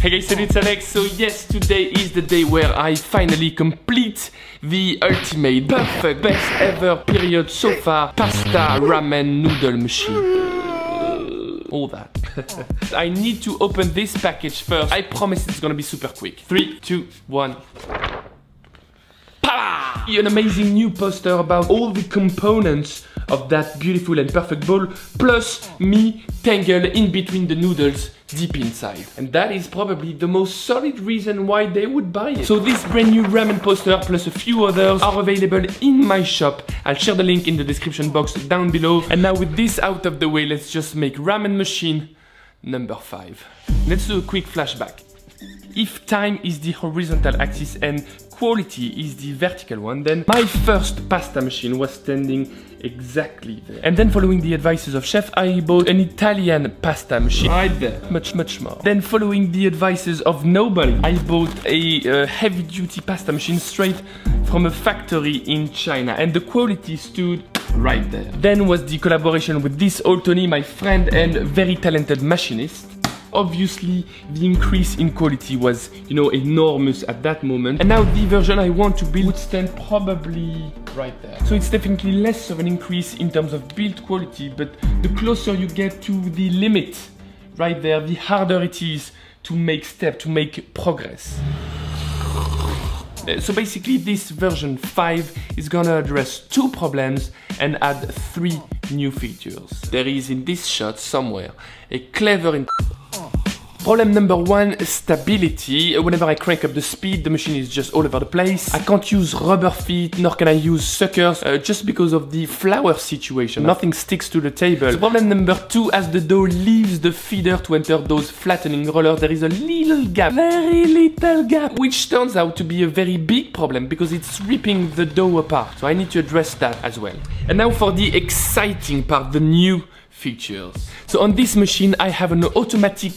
Hey guys, it's Alex. So yes, today is the day where I finally complete the ultimate, perfect, best ever period so far pasta ramen noodle machine. All that. I need to open this package first. I promise it's gonna be super quick. 3, 2, 1. An amazing new poster about all the components of that beautiful and perfect bowl, plus me tangled in between the noodles deep inside. And that is probably the most solid reason why they would buy it. So this brand new ramen poster plus a few others are available in my shop. I'll share the link in the description box down below. And now with this out of the way, let's just make ramen machine number 5. Let's do a quick flashback. If time is the horizontal axis and quality is the vertical one, then my first pasta machine was standing exactly there. And then following the advices of chef, I bought an Italian pasta machine. Right there. Much more. Then following the advices of nobody, I bought a heavy duty pasta machine straight from a factory in China. And the quality stood right there. Then was the collaboration with this old Tony, my friend and very talented machinist. Obviously, the increase in quality was, you know, enormous at that moment. And now the version I want to build would stand probably right there. So it's definitely less of an increase in terms of build quality, but the closer you get to the limit right there, the harder it is to make step, to make progress. So basically, this version 5 is gonna address 2 problems and add 3 new features. There is in this shot somewhere a clever Problem number 1, stability. Whenever I crank up the speed, the machine is just all over the place. I can't use rubber feet, nor can I use suckers, just because of the flour situation. Nothing sticks to the table. So problem number 2, as the dough leaves the feeder to enter those flattening rollers, there is a little gap, very little gap, which turns out to be a very big problem because it's ripping the dough apart. So I need to address that as well. And now for the exciting part, the new features. So on this machine I have an automatic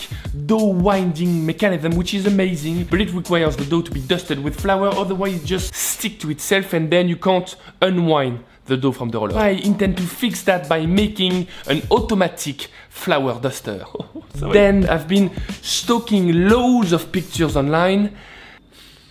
dough winding mechanism, which is amazing, but it requires the dough to be dusted with flour, otherwise it just sticks to itself and then you can't unwind the dough from the roller. I intend to fix that by making an automatic flour duster. Then I've been stocking loads of pictures online,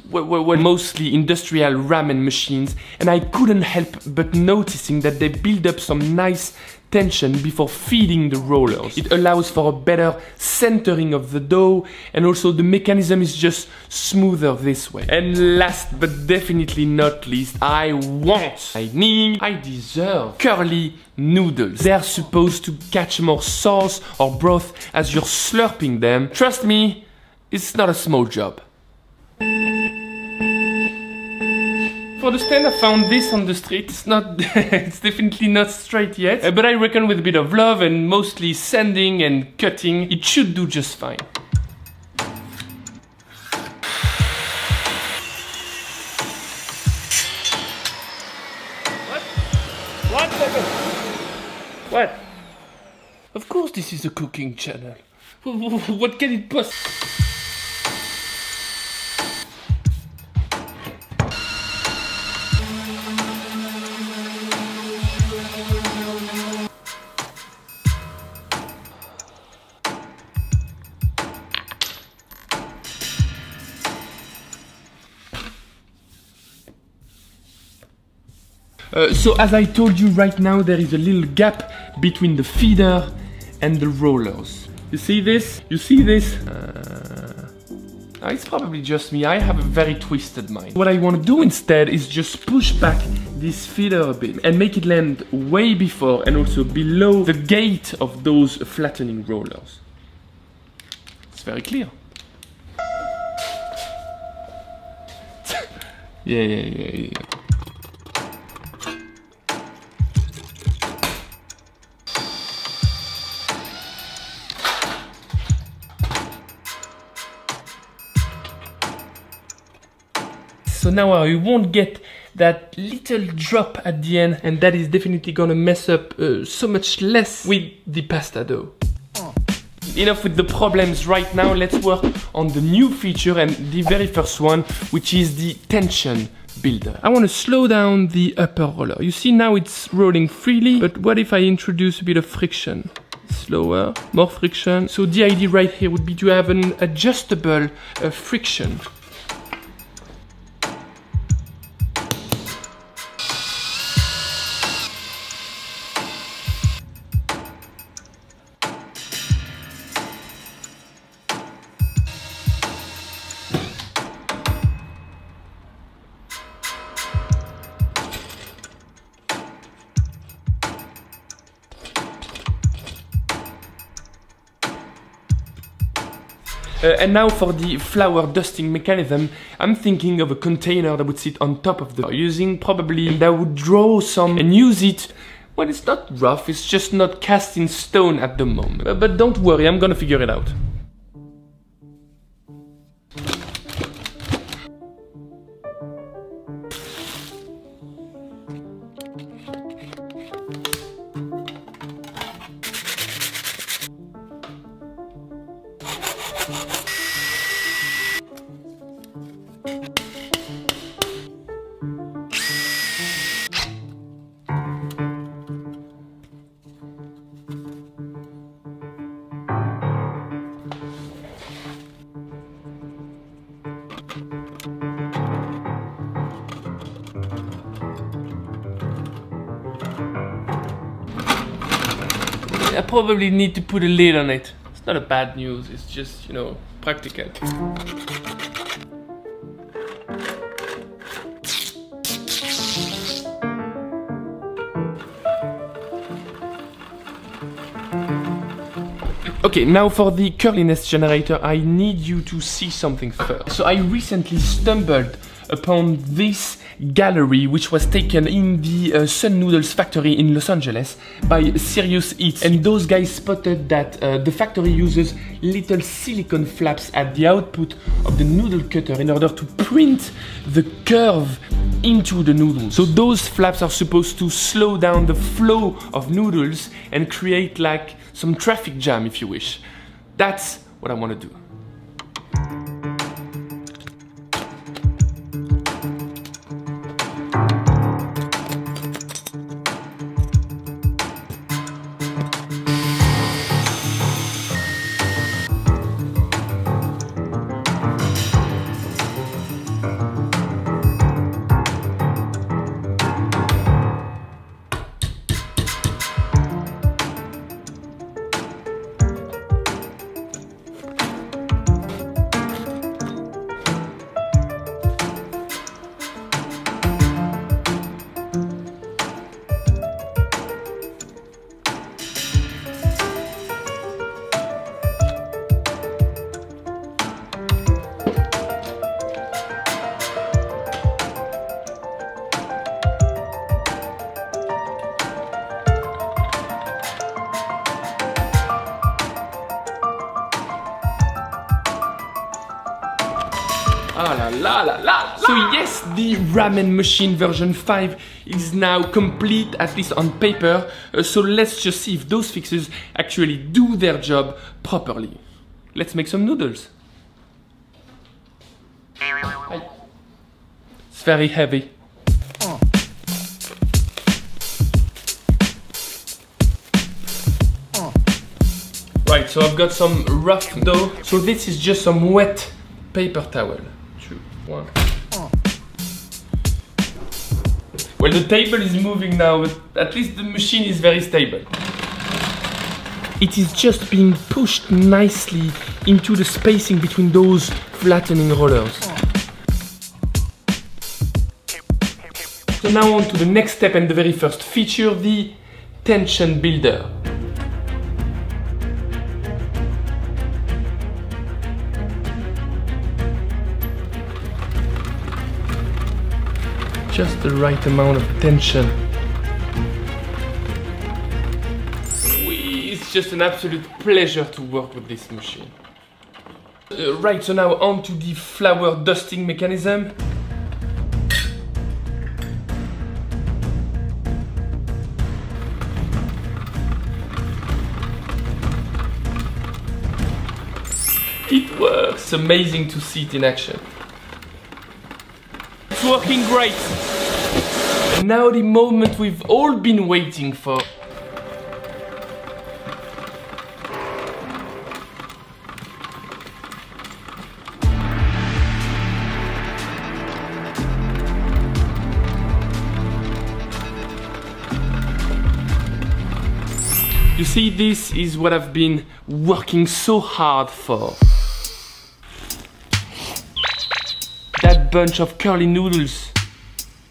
were mostly industrial ramen machines, and I couldn't help but noticing that they build up some nice tension before feeding the rollers. It allows for a better centering of the dough, and also the mechanism is just smoother this way. And last but definitely not least, I deserve curly noodles. They're supposed to catch more sauce or broth as you're slurping them. Trust me, it's not a small job. For the stand, I found this on the street. It's not, it's definitely not straight yet, but I reckon with a bit of love and mostly sanding and cutting, it should do just fine. What? One second. What? Of course this is a cooking channel. What can it possibly? So as I told you, right now there is a little gap between the feeder and the rollers. You see this? You see this? It's probably just me, I have a very twisted mind. What I want to do instead is just push back this feeder a bit and make it land way before and also below the gate of those flattening rollers. It's very clear. Yeah. So now I won't get that little drop at the end, and that is definitely gonna mess up so much less with the pasta dough. Enough with the problems right now, let's work on the new feature and the very first one, which is the tension builder. I wanna slow down the upper roller. You see now it's rolling freely, but what if I introduce a bit of friction? slower, more friction. So the idea right here would be to have an adjustable friction. And now for the flour dusting mechanism, I'm thinking of a container that would sit on top of the using probably, and I would draw some and use it when it's not rough, it's just not cast in stone at the moment. But don't worry, I'm gonna figure it out. I probably need to put a lid on it. It's not a bad news, it's just, you know, practical. Okay, now for the curliness generator, I need you to see something first. So I recently stumbled upon this gallery, which was taken in the Sun Noodles factory in Los Angeles by Sirius Eats. And those guys spotted that the factory uses little silicone flaps at the output of the noodle cutter in order to print the curve into the noodles. So those flaps are supposed to slow down the flow of noodles and create like some traffic jam, if you wish. That's what I want to do. So yes, the ramen machine version 5 is now complete, at least on paper. So let's just see if those fixes actually do their job properly. Let's make some noodles. It's very heavy. Right, so I've got some rough dough. So this is just some wet paper towel. 2, 1. Well, the table is moving now, but at least the machine is very stable. It is just being pushed nicely into the spacing between those flattening rollers. So now on to the next step and the very first feature, the tension builder. Just the right amount of tension. It's just an absolute pleasure to work with this machine. Right, so now on to the flour dusting mechanism. It works! Amazing to see it in action. It's working great! And now the moment we've all been waiting for. You see, this is what I've been working so hard for. That bunch of curly noodles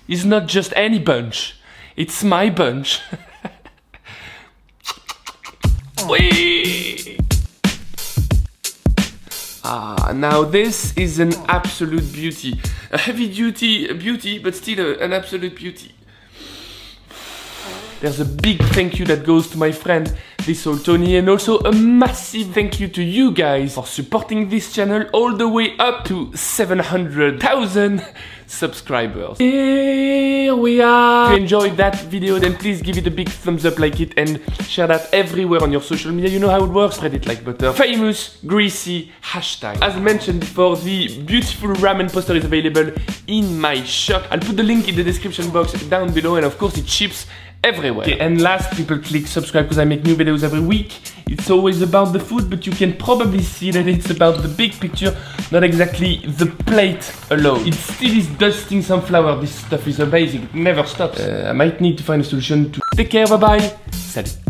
is not just any bunch, it's my bunch. Whee! Ah, now this is an absolute beauty. A heavy-duty beauty, but still an absolute beauty. There's a big thank you that goes to my friend, this old Tony, and also a massive thank you to you guys for supporting this channel all the way up to 700,000 subscribers. Here we are! If you enjoyed that video, then please give it a big thumbs up, like it, and share that everywhere on your social media. You know how it works. Spread it like butter. Famous, greasy, hashtag. As mentioned before, the beautiful ramen poster is available in my shop. I'll put the link in the description box down below, and of course it ships everywhere. Okay, and last, people click subscribe because I make new videos every week. It's always about the food, but you can probably see that it's about the big picture, not exactly the plate alone. It still is dusting some flour. This stuff is amazing. It never stops. I might need to find a solution to... Take care, bye bye. Salut.